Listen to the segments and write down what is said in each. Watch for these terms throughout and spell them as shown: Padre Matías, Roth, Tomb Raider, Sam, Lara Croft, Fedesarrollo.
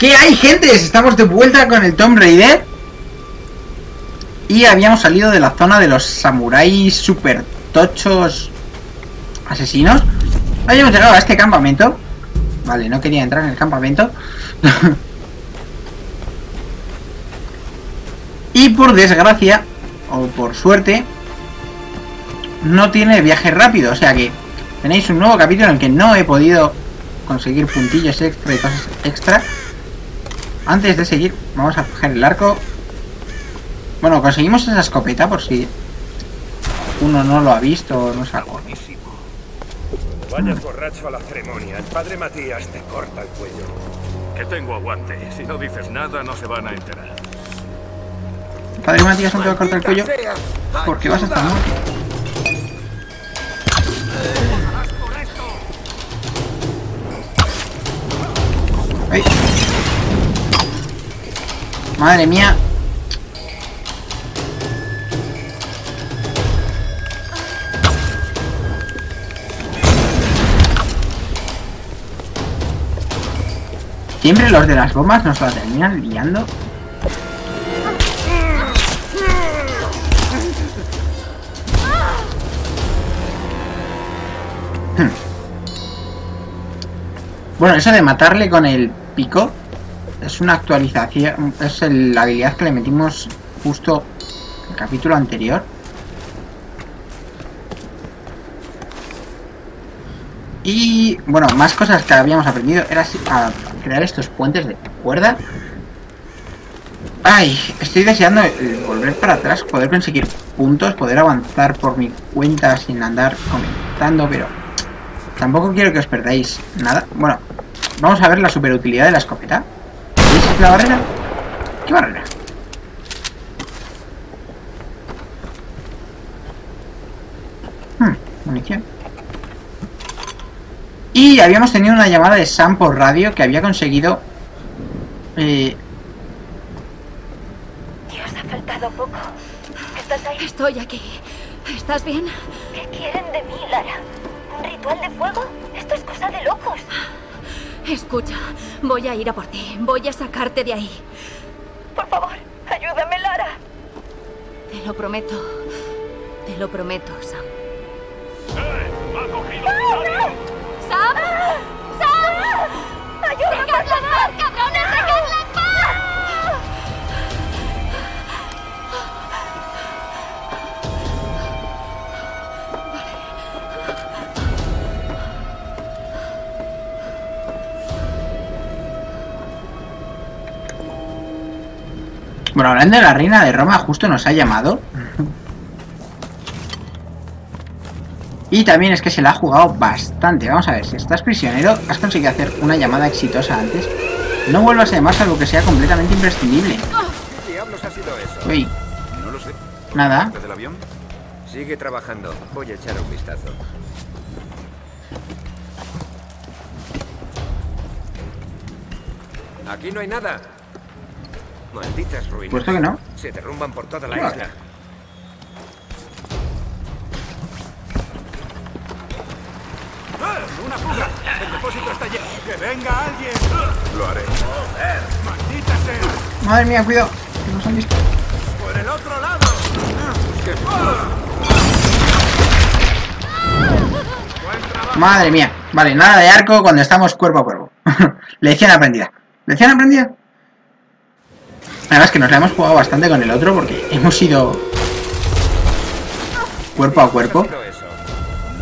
¿Qué hay, gente? Estamos de vuelta con el Tomb Raider. Y habíamos salido de la zona de los samuráis super tochos asesinos. Habíamos llegado a este campamento. Vale, no quería entrar en el campamento. Y por desgracia, o por suerte, no tiene viaje rápido. O sea que tenéis un nuevo capítulo en el que no he podido conseguir puntillos extra y cosas extra. Antes de seguir, vamos a coger el arco. Bueno, conseguimos esa escopeta por si uno no lo ha visto o no es algo. Vayas borracho a la ceremonia. El padre Matías te corta el cuello. Que tengo aguante. Si no dices nada, no se van a enterar. El padre Matías no te va a cortar el cuello porque vas a estar muerto. Ay. Madre mía. Siempre los de las bombas nos la terminan liando. Bueno, eso de matarle con el pico es una actualización, es la habilidad que le metimos justo en el capítulo anterior. Y bueno, más cosas que habíamos aprendido era a crear estos puentes de cuerda. Ay, estoy deseando volver para atrás, poder conseguir puntos, poder avanzar por mi cuenta sin andar comentando, pero tampoco quiero que os perdáis nada. Bueno, vamos a ver la superutilidad de la escopeta. ¿Veis la barrera? ¿Qué barrera? Munición. Y habíamos tenido una llamada de Sam por radio que había conseguido... Te has faltado poco. ¿Estás ahí? Estoy aquí. ¿Estás bien? ¿Qué quieren de mí, Lara? ¿Un ritual de fuego? Esto es cosa de locos. Escucha, voy a ir a por ti. Voy a sacarte de ahí. Por favor, ayúdame, Lara. Te lo prometo. Te lo prometo, Sam. ¡Sam! ¡Sam! ¡Ayúdame! ¡Dejadla en paz, cabrones! ¡Dejadla en paz! Bueno, hablando de la reina de Roma, justo nos ha llamado. Y también es que se la ha jugado bastante. Vamos a ver, si estás prisionero, has conseguido hacer una llamada exitosa antes. No vuelvas a llamar salvo que sea completamente imprescindible. ¿Qué diablos ha sido eso? Uy. No lo sé. Nada. ¿Del avión? Sigue trabajando. Voy a echar un vistazo. Aquí no hay nada. Malditas ruinas. Puesto que no. Se derrumban por toda la isla. ¡Una fuga! ¡El depósito está lleno! ¡Que venga alguien! ¡Lo haré! ¡Joder! ¡Maldita sea! ¡Madre mía, cuidado! ¡Que nos han visto! ¡Por el otro lado! ¡Qué fuga! ¡Madre mía! Vale, nada de arco cuando estamos cuerpo a cuerpo. Lección aprendida. ¿Lección aprendida? Además que nos la hemos jugado bastante con el otro porque hemos ido cuerpo a cuerpo.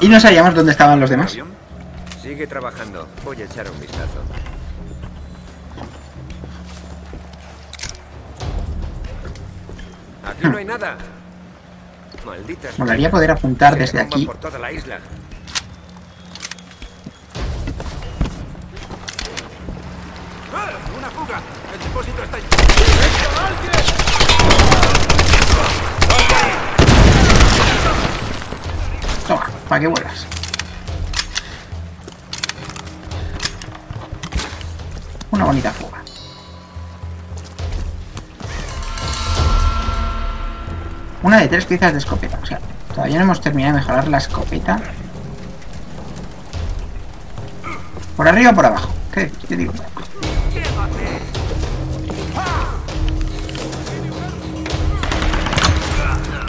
Y no sabíamos dónde estaban los demás. Sigue trabajando. Voy a echar un vistazo. Aquí no hay nada. Malditas. Molaría poder apuntar desde aquí. Por toda la isla. Una fuga. El depósito está lleno. Toma, para que vuelas. Una bonita fuga. Una de 3 piezas de escopeta. O sea, todavía no hemos terminado de mejorar la escopeta. ¿Por arriba o por abajo? ¿Qué digo?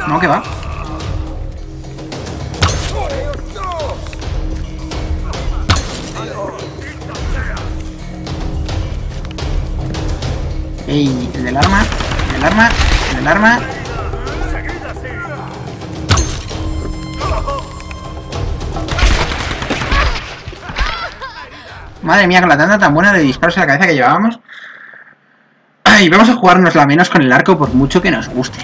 No, que va. Ey, el del arma, el del arma, el del arma. Madre mía, con la tanda tan buena de disparos en la cabeza que llevábamos. Ay, vamos a jugárnosla menos con el arco por mucho que nos guste.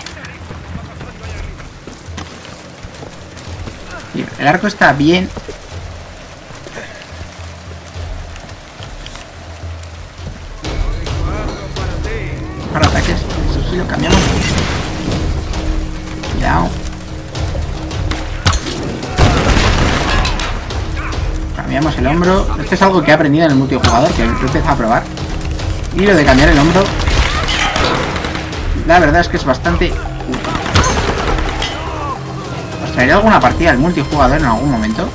El arco está bien. Para ataques, eso sí lo cambiamos. Cuidado. Cambiamos el hombro. Esto es algo que he aprendido en el multijugador, que lo empecé a probar. Y lo de cambiar el hombro, la verdad es que es bastante útil. Os traeré alguna partida al multijugador en algún momento.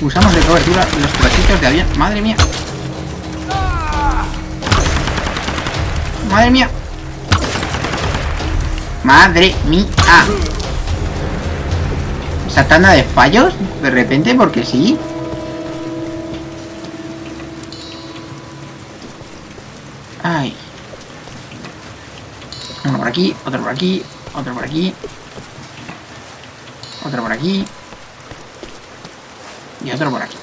Usamos de cobertura los placitos de avión. ¡Madre mía! ¡Madre mía! ¡Madre mía! Esa tanda de fallos, de repente, porque sí. ¡Ay! Uno por aquí, otro por aquí, otro por aquí. Otro por aquí. Y otro por aquí.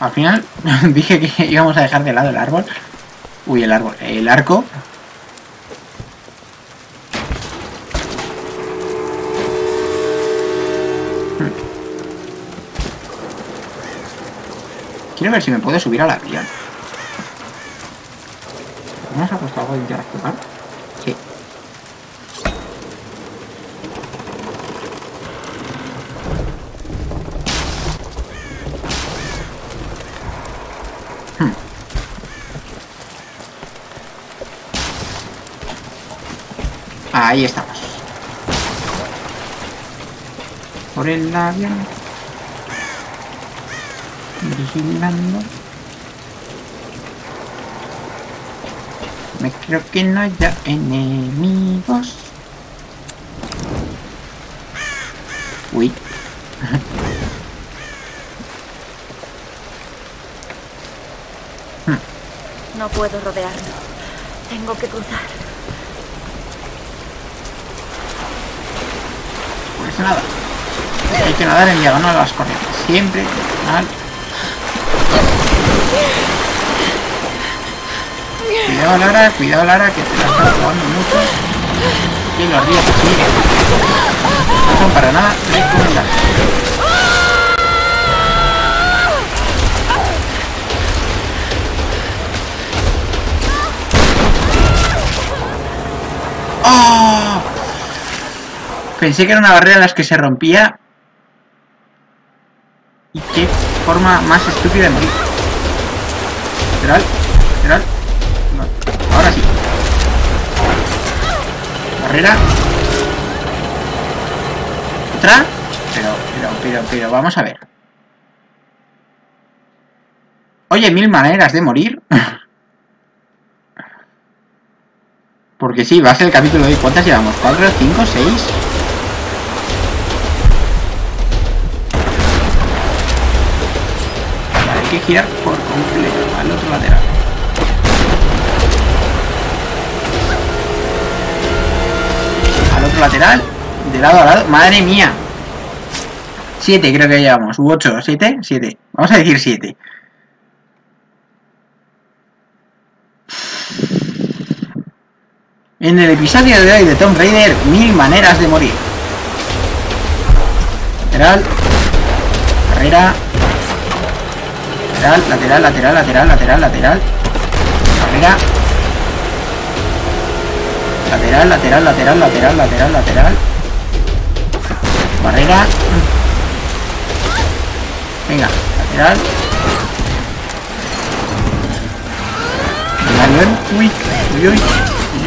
Al final dije que íbamos a dejar de lado el árbol. Uy, el árbol. El arco. Quiero ver si me puedo subir a la vía. ¿No nos ha puesto algo de interactuar? Sí. Ahí estamos. Por el avión. Vigilando. Me creo que no haya enemigos. Uy. No puedo rodearlo. Tengo que cruzar. Nada. Hay que nadar en diagonal a las corrientes. Siempre diagonal. Cuidado Lara, que te la estás jugando mucho. Y los ríos que siguen. No son para nada recomendables. ¡Oh! Pensé que era una barrera en las que se rompía. Y qué forma más estúpida de morir. Literal, literal. No. Ahora sí. Barrera. Otra. Pero, vamos a ver. Oye, mil maneras de morir. Porque sí, va a ser el capítulo de hoy. ¿Cuántas llevamos? 4, 5, 6... Vale, hay que girar por completo al otro lateral. Al otro lateral, de lado a lado. ¡Madre mía! 7 creo que llevamos. U 8, 7, 7. Vamos a decir 7. En el episodio de hoy de Tomb Raider, mil maneras de morir. Lateral. Carrera. Lateral, lateral, lateral, lateral, lateral, lateral. Carrera. Lateral, lateral, lateral, lateral, lateral, lateral. Barrera. Venga, lateral. Uy, uy, uy.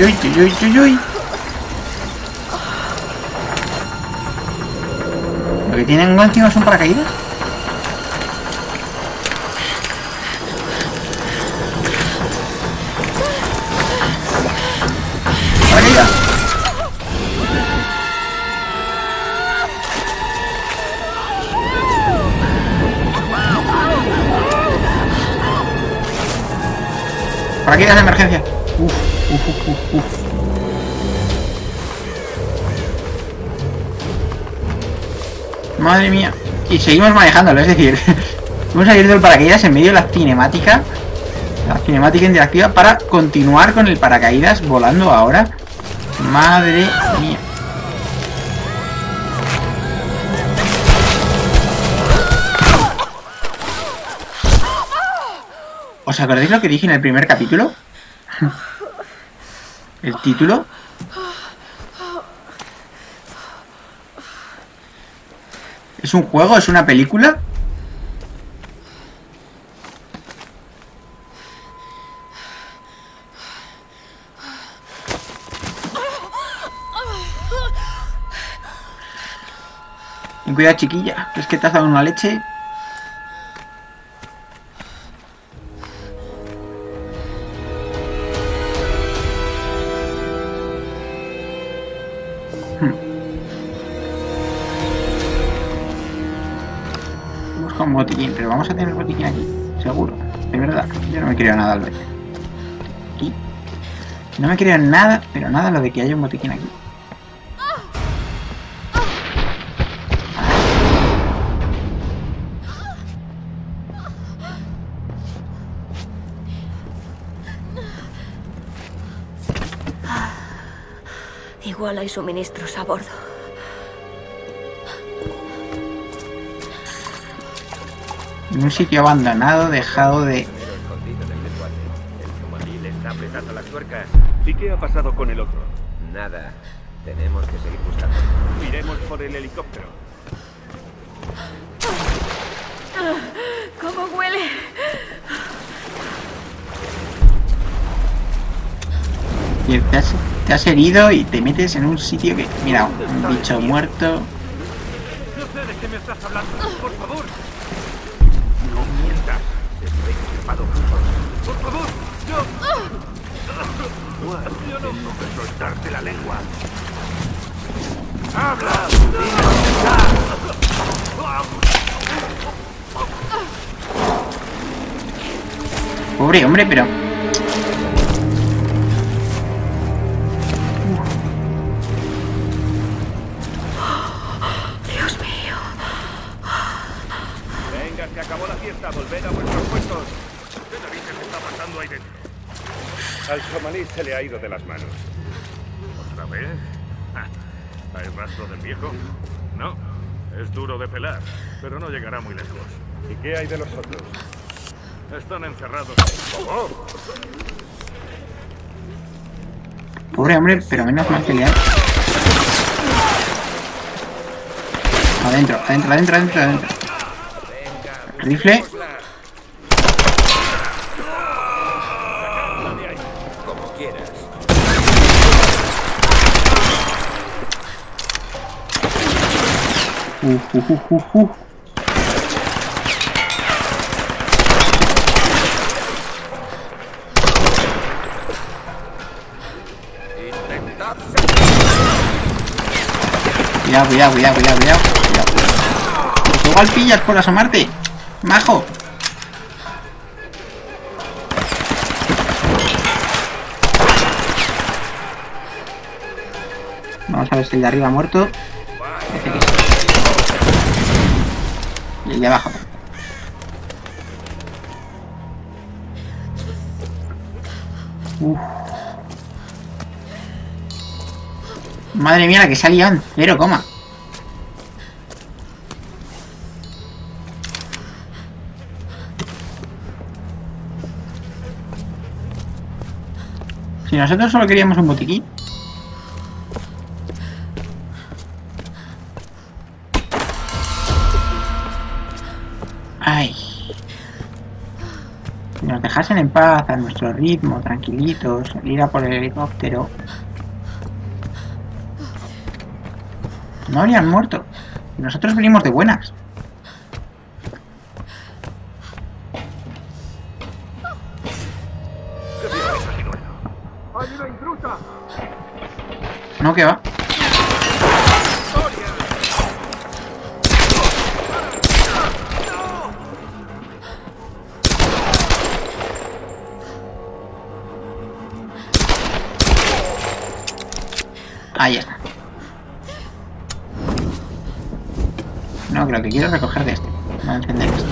Uy, uy, uy, uy. que tienen uno encima son paracaídas. ¡Paracaídas! ¡Paracaídas de emergencia! ¡Uf! Madre mía. Y seguimos manejándolo, es decir, vamos a ir del paracaídas en medio de la cinemática interactiva para continuar con el paracaídas volando ahora. Madre mía. ¿Os acordáis lo que dije en el primer capítulo? El título. ¿Es un juego? ¿Es una película? Ten cuidado, chiquilla, que es que te has dado una leche. Con botiquín, pero vamos a tener botiquín aquí, seguro, de verdad. Yo no me creo nada al ver. Aquí. No me creo nada, pero nada lo de que haya un botiquín aquí. Igual hay suministros a bordo. En un sitio abandonado, dejado de... El submarino está apretando las tuercas. ¿Y qué ha pasado con el otro? Nada. Tenemos que seguir buscando. Iremos por el helicóptero. ¿Cómo huele? Te has herido y te metes en un sitio que... Mira, un bicho muerto. No sé de qué me estás hablando, por favor. Por favor, yo no puedo soltarte la lengua. ¡Habla! Pobre hombre, pero... Dios mío. Venga, se acabó la fiesta, volved a vuestros puestos. ¿Qué narices está pasando ahí dentro? Al somalí se le ha ido de las manos. ¿Otra vez? ¿Hay rastro del viejo? No, es duro de pelar, pero no llegará muy lejos. ¿Y qué hay de los otros? Están encerrados. ¡Oh! Pobre hombre, pero menos mal que le ha... Adentro. Rifle. Cuidado. Igual pillas por asomarte, majo. Vamos a ver si el de arriba ha muerto. Y el de abajo. Madre mía, la que salían. 0, si nosotros solo queríamos un botiquín. Ay. Si nos dejasen en paz, a nuestro ritmo, tranquilitos, ir a por el helicóptero. No habrían muerto. Nosotros venimos de buenas. No, que va. Ahí está. No, que lo que quiero es recoger de este. Voy a encender esto.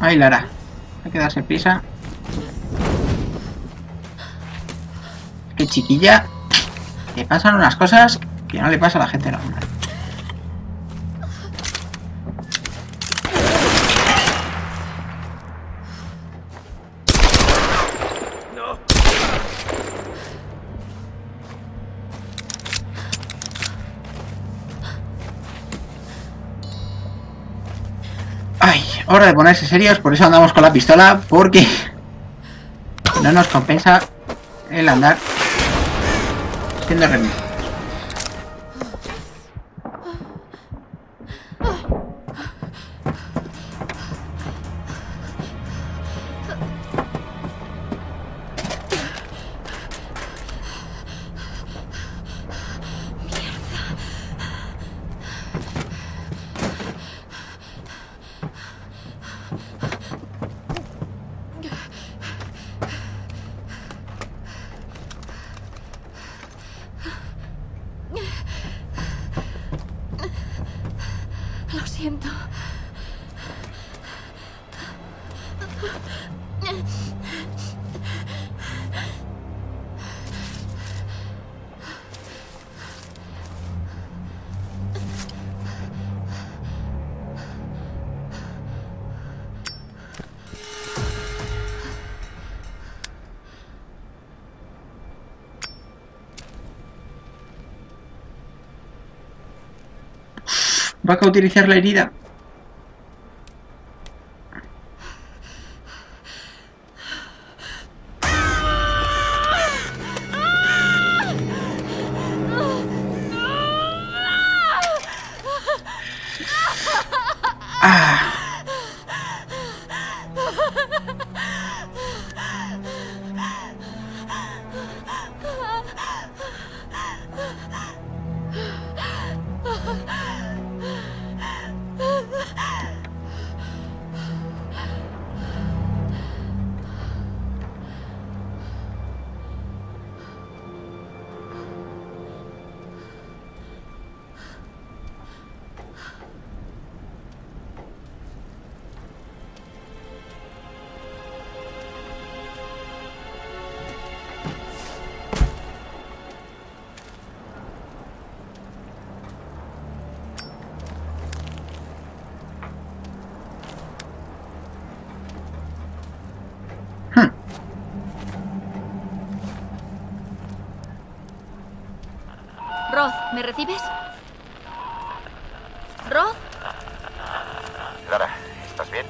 Ahí, Lara. Hay que darse prisa. Que chiquilla. Le pasan unas cosas que no le pasa a la gente normal. Hora de ponerse serios, por eso andamos con la pistola, porque no nos compensa el andar siendo remi. Va a cauterizar la herida. Roth, ¿me recibes? ¿Roth? Lara, ¿estás bien?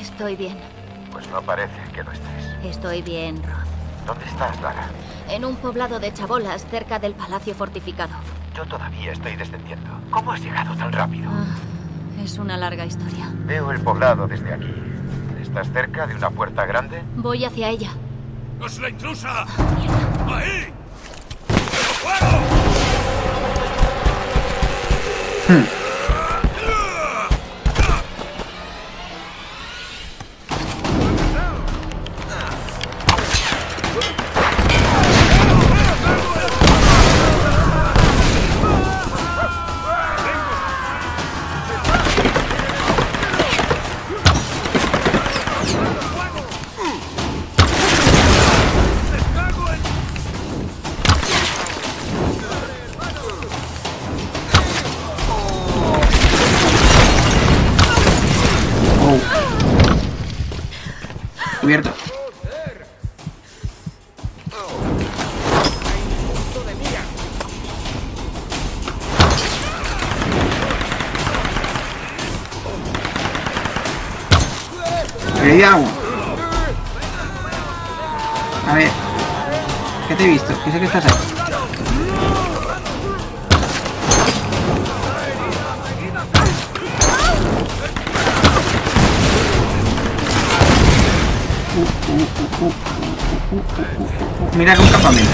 Estoy bien. Pues no parece que lo estés. Estoy bien, Roth. ¿Dónde estás, Lara? En un poblado de chabolas, cerca del palacio fortificado. Yo todavía estoy descendiendo. ¿Cómo has llegado tan rápido? Es una larga historia. Veo el poblado desde aquí. ¿Estás cerca de una puerta grande? Voy hacia ella. ¡Es la intrusa! ¡Mierda! ¡Ahí! A ver, ¿qué te he visto? ¿Qué sé que estás ahí? Mirad un campamento.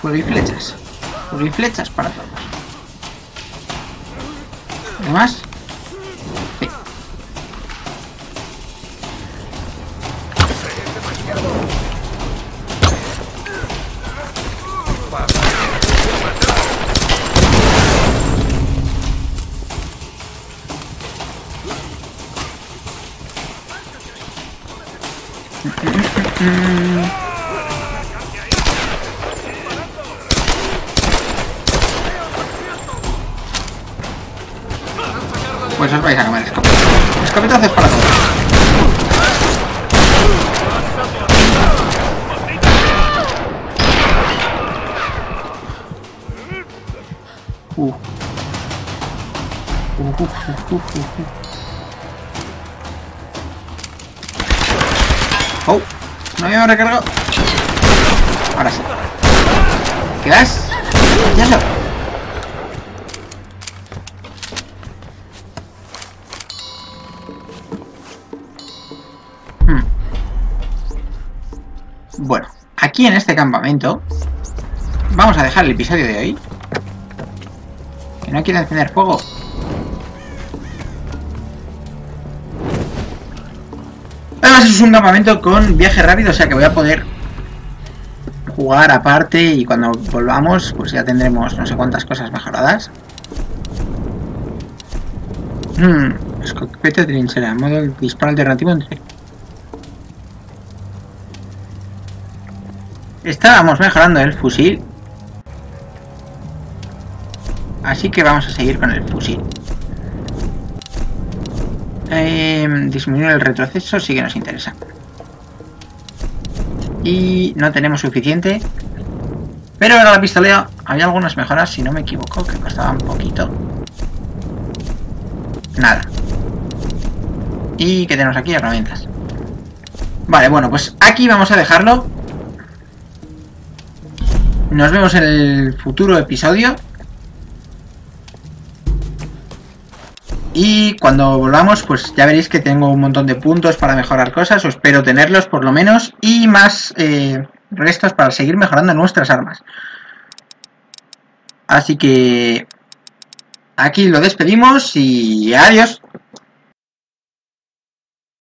Fuego y flechas. Fuego y flechas para todos. ¿Qué más? Sí. Pues os vais a comer escopetas. Escopetas es para todos. Oh, no me he recargado. Ahora sí. ¿Qué vas? Ya lo. Bueno, aquí en este campamento vamos a dejar el episodio de hoy. Que no quiero encender fuego. Además es un campamento con viaje rápido, o sea que voy a poder jugar aparte y cuando volvamos pues ya tendremos no sé cuántas cosas mejoradas. Escopeta trinchera, modo disparo alternativo entre... Estábamos mejorando el fusil, así que vamos a seguir con el fusil. Disminuir el retroceso sí que nos interesa. Y no tenemos suficiente. Pero ahora la pistolera había algunas mejoras, si no me equivoco, que costaban poquito. Nada. Y que tenemos aquí herramientas. Vale, bueno, pues aquí vamos a dejarlo. Nos vemos en el futuro episodio. Y cuando volvamos, pues ya veréis que tengo un montón de puntos para mejorar cosas, o espero tenerlos por lo menos, y más restos para seguir mejorando nuestras armas. Así que aquí lo despedimos y adiós.